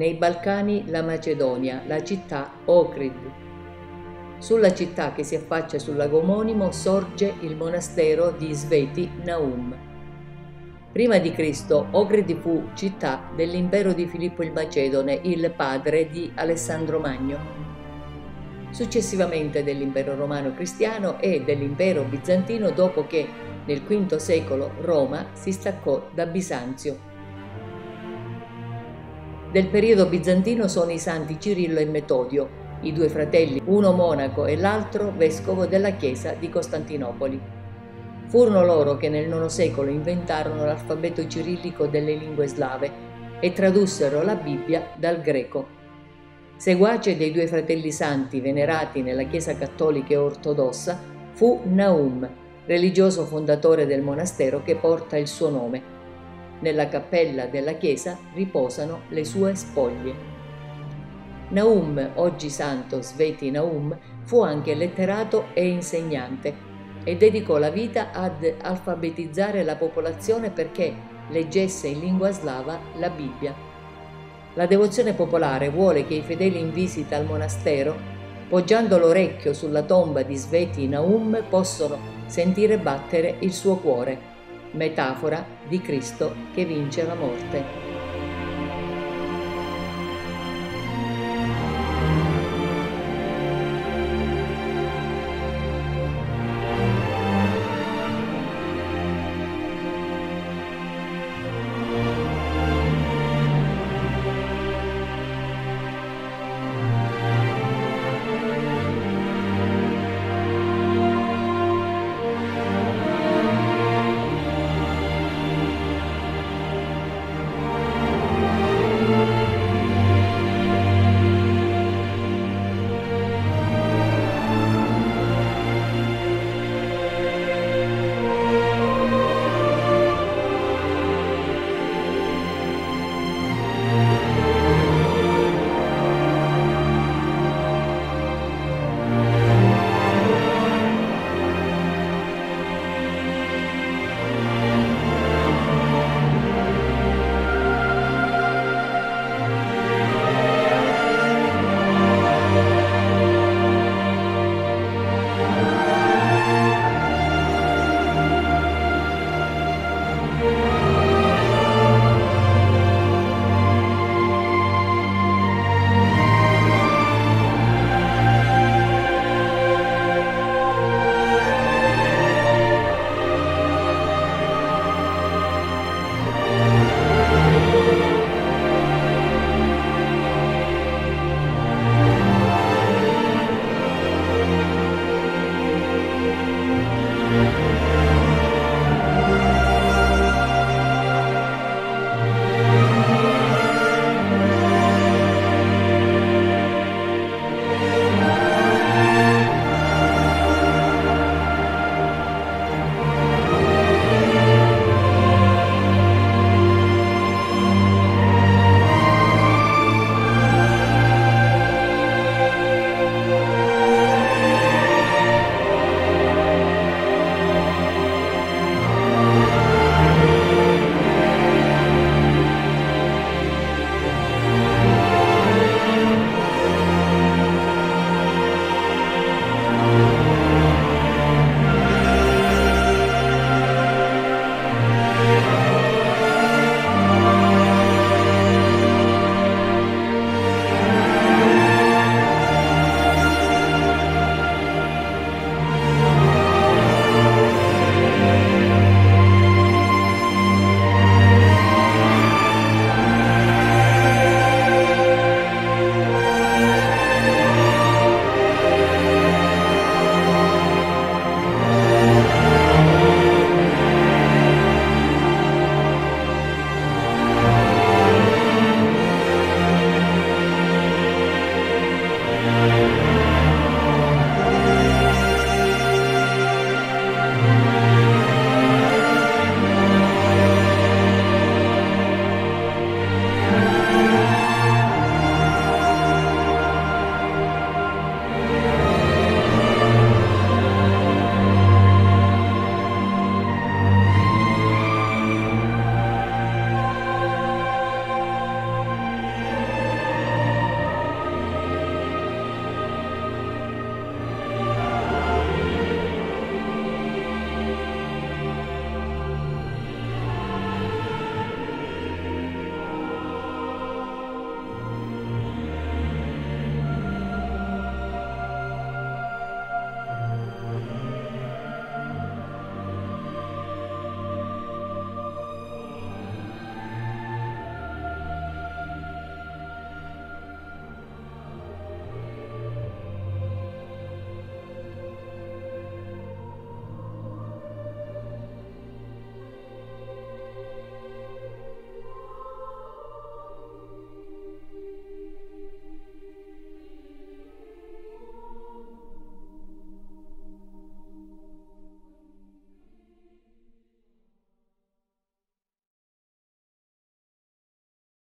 nei Balcani la Macedonia, la città Ocrid. Sulla città che si affaccia sul lago omonimo sorge il monastero di Sveti Naum. Prima di Cristo Ocrida fu città dell'impero di Filippo il Macedone, il padre di Alessandro Magno, successivamente dell'impero romano cristiano e dell'impero bizantino dopo che nel V secolo Roma si staccò da Bisanzio. Del periodo bizantino sono i santi Cirillo e Metodio, i due fratelli, uno monaco e l'altro vescovo della chiesa di Costantinopoli. Furono loro che nel IX secolo inventarono l'alfabeto cirillico delle lingue slave e tradussero la Bibbia dal greco. Seguace dei due fratelli santi venerati nella chiesa cattolica e ortodossa, fu Naum, religioso fondatore del monastero che porta il suo nome. Nella cappella della chiesa riposano le sue spoglie. Naum, oggi santo Sveti Naum, fu anche letterato e insegnante e dedicò la vita ad alfabetizzare la popolazione perché leggesse in lingua slava la Bibbia. La devozione popolare vuole che i fedeli in visita al monastero, poggiando l'orecchio sulla tomba di Sveti Naum, possono sentire battere il suo cuore, metafora di Cristo che vince la morte.